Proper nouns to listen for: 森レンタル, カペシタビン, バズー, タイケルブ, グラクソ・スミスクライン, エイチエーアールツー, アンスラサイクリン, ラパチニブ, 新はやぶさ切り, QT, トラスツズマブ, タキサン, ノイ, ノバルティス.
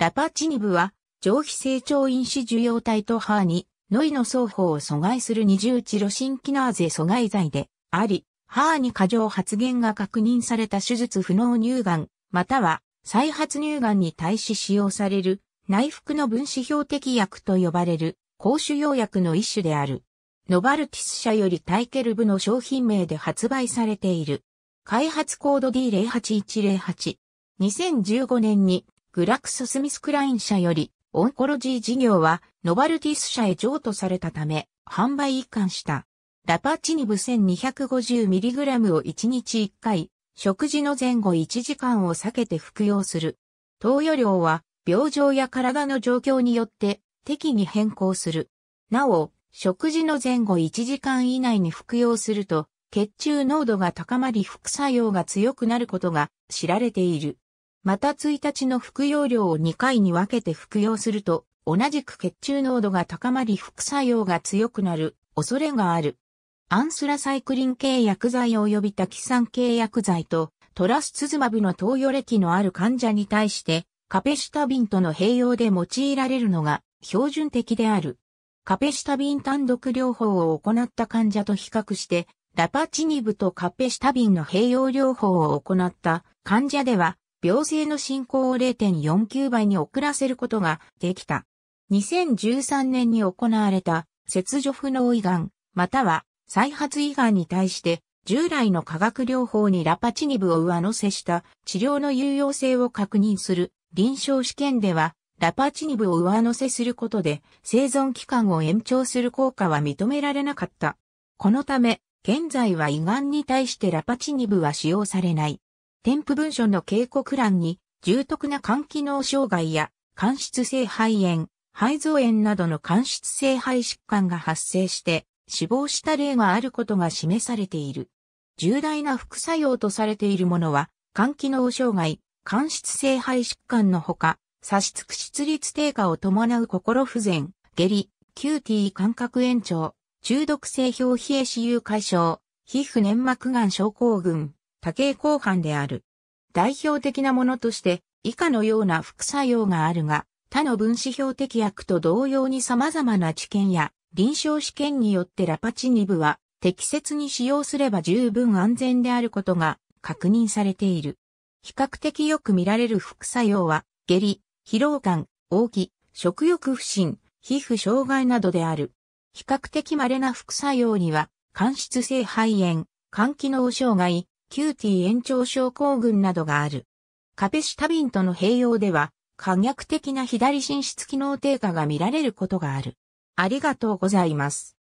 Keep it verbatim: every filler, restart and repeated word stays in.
ラパチニブは、上皮成長因子受容体とエイチエーアールツー、ノイの双方を阻害する二重チロシンキナーゼ阻害剤であり、エイチエーアールツー過剰発現が確認された手術不能乳がん、または再発乳がんに対し使用される、内服の分子標的薬と呼ばれる、抗腫瘍薬の一種である。ノバルティス社よりタイケルブの商品名で発売されている。開発コード ディーゼロはちいちゼロはち。にせんじゅうごねんに、グラクソスミスクライン社より、オンコロジー事業はノバルティス社へ譲渡されたため、販売移管した。ラパチニブ せんにひゃくごじゅうミリグラム をいちにちいっかい、食事の前後いちじかんを避けて服用する。投与量は、病状や体の状況によって、適宜変更する。なお、食事の前後いちじかん以内に服用すると、血中濃度が高まり副作用が強くなることが知られている。またいちにちの服用量をにかいに分けて服用すると、同じく血中濃度が高まり副作用が強くなる恐れがある。アンスラサイクリン系薬剤及びタキサン系薬剤とトラスツズマブの投与歴のある患者に対して、カペシタビンとの併用で用いられるのが標準的である。カペシタビン単独療法を行った患者と比較して、ラパチニブとカペシタビンの併用療法を行った患者では、病性の進行を れいてんよんきゅうばいに遅らせることができた。にせんじゅうさんねんに行われた切除不能胃がん、または再発胃がんに対して従来の化学療法にラパチニブを上乗せした治療の有用性を確認する臨床試験ではラパチニブを上乗せすることで生存期間を延長する効果は認められなかった。このため現在は胃がんに対してラパチニブは使用されない。添付文書の警告欄に、重篤な肝機能障害や、間質性肺炎、肺造炎などの間質性肺疾患が発生して、死亡した例があることが示されている。重大な副作用とされているものは、肝機能障害、間質性肺疾患のほか、左室屈率低下を伴う心不全、下痢、キューティー 感覚炎症、中毒性表皮壊死解消、皮膚粘膜がん症候群。多系広範である。代表的なものとして以下のような副作用があるが、他の分子標的薬と同様に様々な治験や臨床試験によってラパチニブは適切に使用すれば十分安全であることが確認されている。比較的よく見られる副作用は、下痢、疲労感、おう吐、食欲不振、皮膚障害などである。比較的稀な副作用には、間質性肺炎、肝機能障害、キューティー 延長症候群などがある。カペシタビンとの併用では、可逆的な左心室機能低下が見られることがある。ありがとうございます。